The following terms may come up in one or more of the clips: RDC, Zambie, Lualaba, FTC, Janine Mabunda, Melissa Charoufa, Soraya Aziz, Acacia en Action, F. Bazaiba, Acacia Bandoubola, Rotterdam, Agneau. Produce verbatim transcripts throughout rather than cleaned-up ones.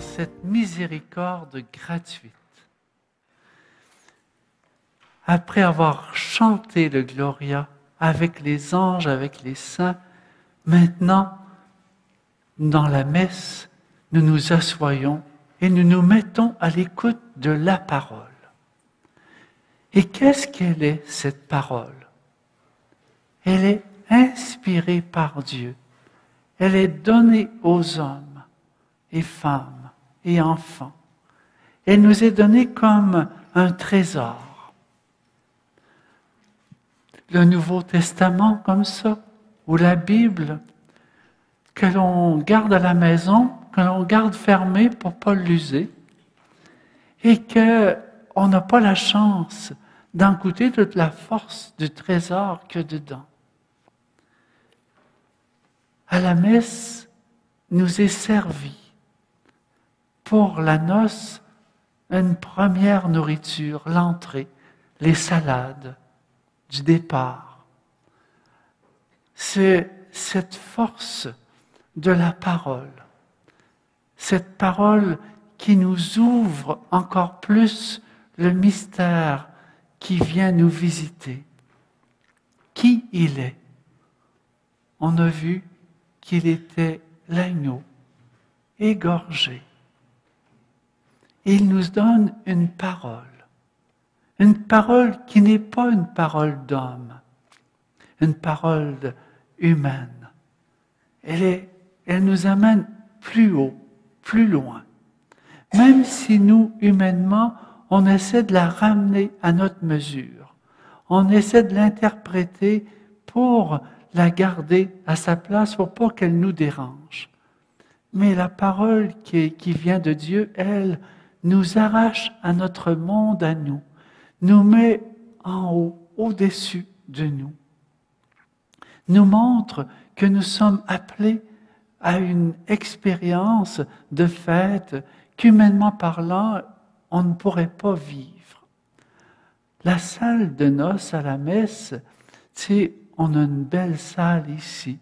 dans cette miséricorde gratuite. Après avoir chanté le Gloria avec les anges, avec les saints, maintenant, dans la messe, nous nous assoyons et nous nous mettons à l'écoute de la parole. Et qu'est-ce qu'elle est, cette parole? Elle est inspirée par Dieu. Elle est donnée aux hommes et femmes et enfants. Elle nous est donnée comme un trésor. Le Nouveau Testament, comme ça, ou la Bible, que l'on garde à la maison, que l'on garde fermée pour ne pas l'user, et qu'on n'a pas la chance d'en goûter toute la force du trésor qu'il y a dedans. À la messe, nous est servi pour la noce une première nourriture, l'entrée, les salades du départ. C'est cette force de la parole, cette parole qui nous ouvre encore plus le mystère qui vient nous visiter. Qui il est? On a vu qu'il était l'agneau, égorgé. Il nous donne une parole, une parole qui n'est pas une parole d'homme, une parole humaine. Elle, est, elle nous amène plus haut, plus loin. Même si nous, humainement, on essaie de la ramener à notre mesure, on essaie de l'interpréter pour la garder à sa place pour pas qu'elle nous dérange. Mais la parole qui, qui vient de Dieu, elle, nous arrache à notre monde, à nous, nous met en haut, au-dessus de nous, nous montre que nous sommes appelés à une expérience de fête qu'humainement parlant, on ne pourrait pas vivre. La salle de noces à la messe, c'est on a une belle salle ici,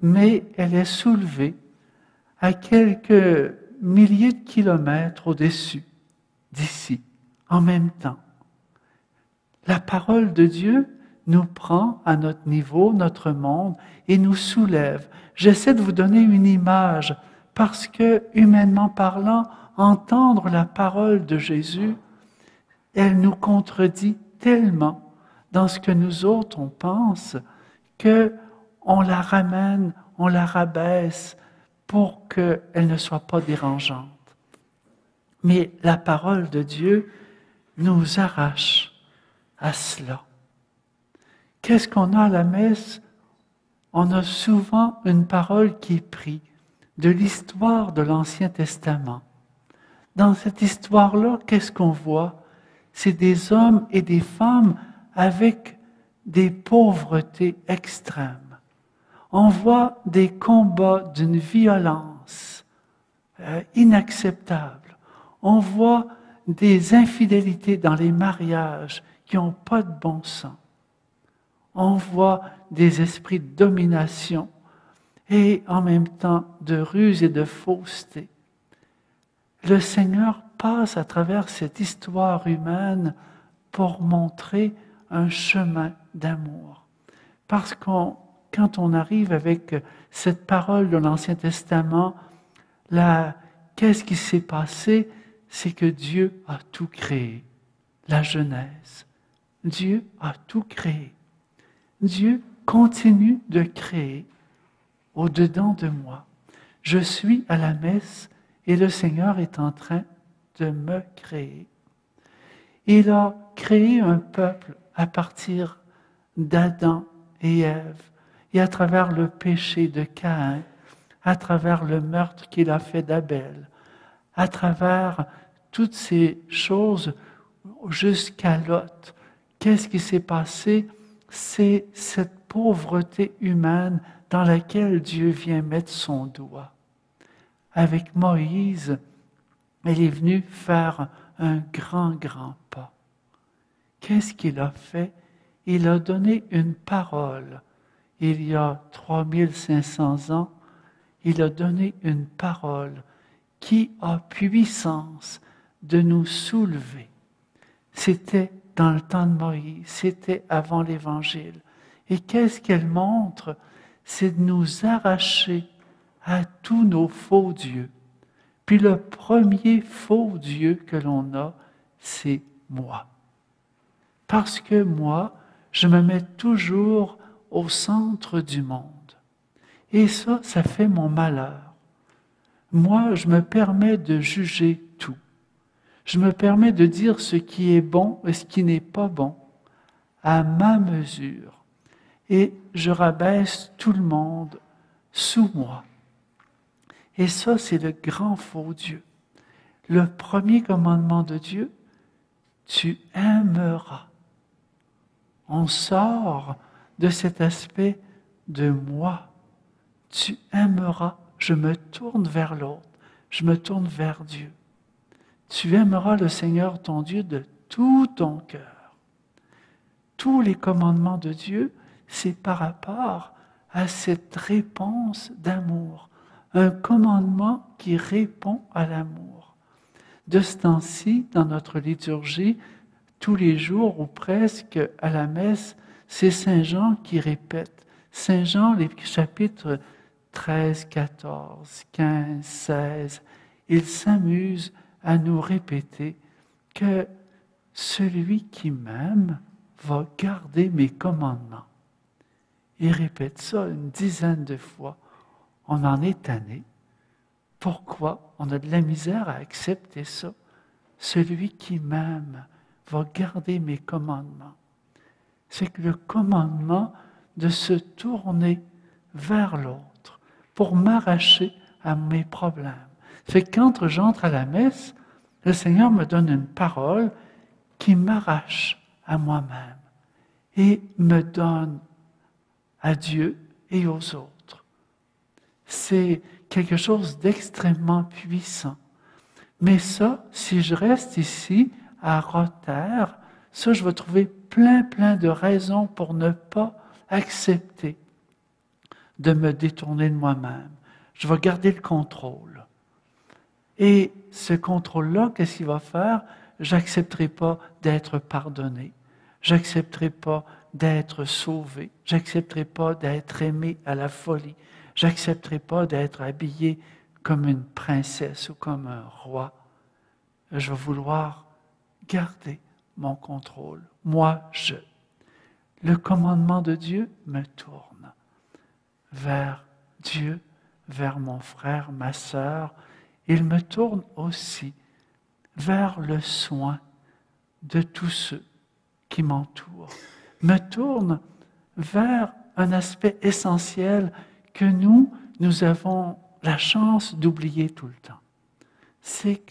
mais elle est soulevée à quelques milliers de kilomètres au-dessus, d'ici, en même temps. La parole de Dieu nous prend à notre niveau, notre monde, et nous soulève. J'essaie de vous donner une image, parce que, humainement parlant, entendre la parole de Jésus, elle nous contredit tellement dans ce que nous autres, on pense, qu'on la ramène, on la rabaisse pour qu'elle ne soit pas dérangeante. Mais la parole de Dieu nous arrache à cela. Qu'est-ce qu'on a à la messe? On a souvent une parole qui est prise de l'histoire de l'Ancien Testament. Dans cette histoire-là, qu'est-ce qu'on voit? C'est des hommes et des femmes avec des pauvretés extrêmes. On voit des combats d'une violence euh, inacceptable. On voit des infidélités dans les mariages qui n'ont pas de bon sens. On voit des esprits de domination et en même temps de ruse et de fausseté. Le Seigneur passe à travers cette histoire humaine pour montrer un chemin d'amour. Parce que quand on arrive avec cette parole de l'Ancien Testament, la, qu'est-ce qui s'est passé? C'est que Dieu a tout créé. La Genèse. Dieu a tout créé. Dieu continue de créer au-dedans de moi. Je suis à la messe et le Seigneur est en train de me créer. Il a créé un peuple à partir d'Adam et Ève, et à travers le péché de Caïn, à travers le meurtre qu'il a fait d'Abel, à travers toutes ces choses jusqu'à Lot. Qu'est-ce qui s'est passé? C'est cette pauvreté humaine dans laquelle Dieu vient mettre son doigt. Avec Moïse, il est venu faire un grand, grand pas. Qu'est-ce qu'il a fait? Il a donné une parole. Il y a trois mille cinq cents ans, il a donné une parole qui a puissance de nous soulever. C'était dans le temps de Moïse, c'était avant l'Évangile. Et qu'est-ce qu'elle montre? C'est de nous arracher à tous nos faux dieux. Puis le premier faux dieu que l'on a, c'est moi. Parce que moi, je me mets toujours au centre du monde. Et ça, ça fait mon malheur. Moi, je me permets de juger tout. Je me permets de dire ce qui est bon et ce qui n'est pas bon, à ma mesure. Et je rabaisse tout le monde sous moi. Et ça, c'est le grand faux Dieu. Le premier commandement de Dieu, tu aimeras. On sort de cet aspect de moi. Tu aimeras. Je me tourne vers l'autre. Je me tourne vers Dieu. Tu aimeras le Seigneur ton Dieu de tout ton cœur. Tous les commandements de Dieu, c'est par rapport à cette réponse d'amour. Un commandement qui répond à l'amour. De ce temps-ci, dans notre liturgie, tous les jours ou presque à la messe, c'est Saint Jean qui répète. Saint Jean, les chapitres treize, quatorze, quinze, seize, il s'amuse à nous répéter que celui qui m'aime va garder mes commandements. Il répète ça une dizaine de fois. On en est tanné. Pourquoi? On a de la misère à accepter ça. Celui qui m'aime va garder mes commandements. C'est que le commandement de se tourner vers l'autre pour m'arracher à mes problèmes. C'est que quand j'entre à la messe, le Seigneur me donne une parole qui m'arrache à moi-même et me donne à Dieu et aux autres. C'est quelque chose d'extrêmement puissant. Mais ça, si je reste ici, à Rotterdam, ça, je vais trouver plein, plein de raisons pour ne pas accepter de me détourner de moi-même. Je vais garder le contrôle. Et ce contrôle-là, qu'est-ce qu'il va faire? J'accepterai pas d'être pardonné. J'accepterai pas d'être sauvé. J'accepterai pas d'être aimé à la folie. J'accepterai pas d'être habillé comme une princesse ou comme un roi. Je vais vouloir garder mon contrôle. Moi, je. Le commandement de Dieu me tourne vers Dieu, vers mon frère, ma sœur. Il me tourne aussi vers le soin de tous ceux qui m'entourent. Me tourne vers un aspect essentiel que nous, nous avons la chance d'oublier tout le temps. C'est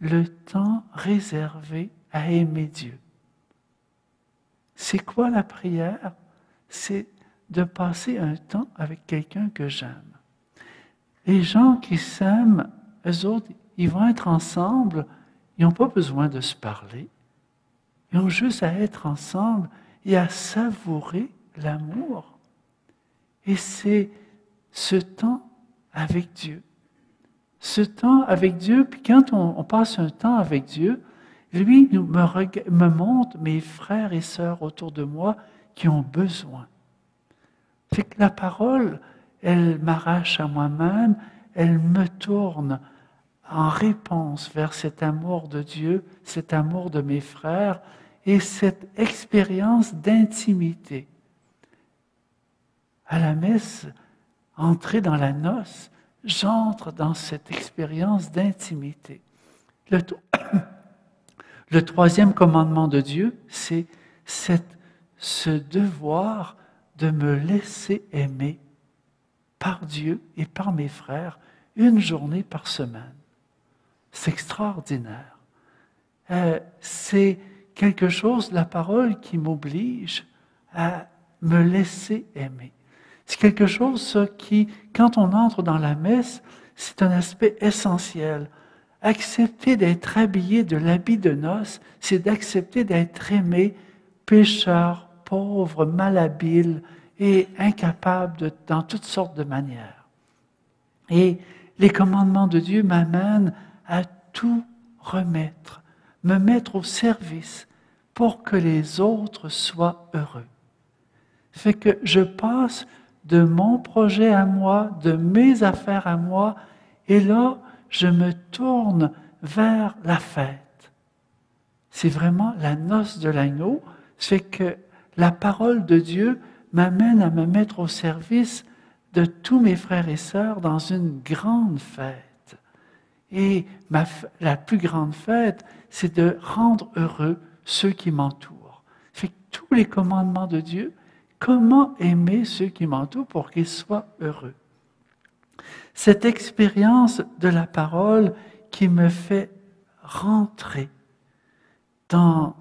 le temps réservé à aimer Dieu. C'est quoi la prière? C'est de passer un temps avec quelqu'un que j'aime. Les gens qui s'aiment, eux autres, ils vont être ensemble, ils n'ont pas besoin de se parler. Ils ont juste à être ensemble et à savourer l'amour. Et c'est ce temps avec Dieu. Ce temps avec Dieu, puis quand on, on passe un temps avec Dieu, lui nous, me, me montre mes frères et sœurs autour de moi qui ont besoin. Fait que la parole, elle m'arrache à moi-même, elle me tourne en réponse vers cet amour de Dieu, cet amour de mes frères et cette expérience d'intimité. À la messe, entrer dans la noce, j'entre dans cette expérience d'intimité. Le, le troisième commandement de Dieu, c'est ce devoir de me laisser aimer par Dieu et par mes frères une journée par semaine. C'est extraordinaire. Euh, c'est quelque chose, la parole qui m'oblige à me laisser aimer. C'est quelque chose ça, qui, quand on entre dans la messe, c'est un aspect essentiel. Accepter d'être habillé de l'habit de noces, c'est d'accepter d'être aimé, pécheur, pauvre, malhabile et incapable de, dans toutes sortes de manières. Et les commandements de Dieu m'amènent à tout remettre, me mettre au service pour que les autres soient heureux. Ça fait que je passe de mon projet à moi, de mes affaires à moi, et là, je me tourne vers la fête. C'est vraiment la noce de l'agneau. C'est que la parole de Dieu m'amène à me mettre au service de tous mes frères et sœurs dans une grande fête. Et ma, la plus grande fête, c'est de rendre heureux ceux qui m'entourent. Fait que tous les commandements de Dieu, comment aimer ceux qui m'entourent pour qu'ils soient heureux? Cette expérience de la parole qui me fait rentrer dans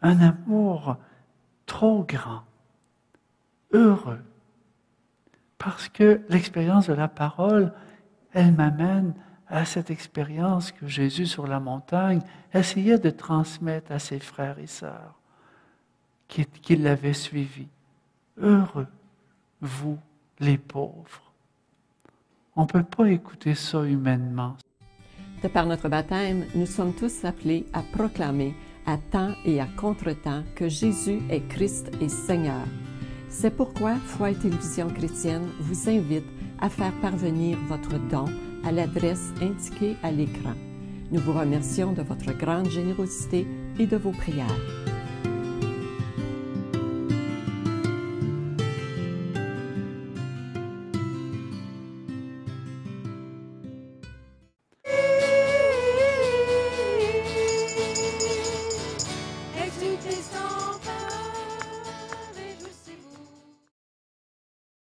un amour trop grand, heureux, parce que l'expérience de la parole, elle m'amène à cette expérience que Jésus sur la montagne essayait de transmettre à ses frères et sœurs qui, qui l'avaient suivi. Heureux, vous, les pauvres. On ne peut pas écouter ça humainement. De par notre baptême, nous sommes tous appelés à proclamer à temps et à contre-temps que Jésus est Christ et Seigneur. C'est pourquoi Foi et Télévision chrétienne vous invite à faire parvenir votre don à l'adresse indiquée à l'écran. Nous vous remercions de votre grande générosité et de vos prières. It's